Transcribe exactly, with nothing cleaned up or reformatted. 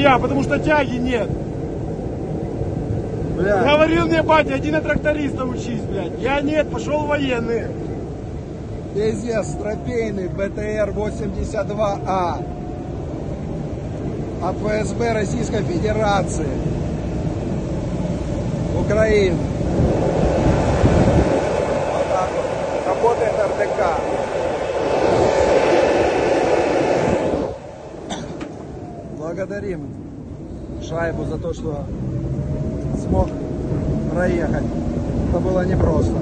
нихуя, потому что тяги нет. Блядь. Говорил мне батя, иди на тракториста учись, блядь. Я нет, пошел военный. Пиздец, трофейный бэ тэ эр восемьдесят два а. а пэ эс бэ Российской Федерации. Украина. Вот так вот. Работает эр тэ ка. Благодарим Шайбу за то, что смог проехать. Это было непросто.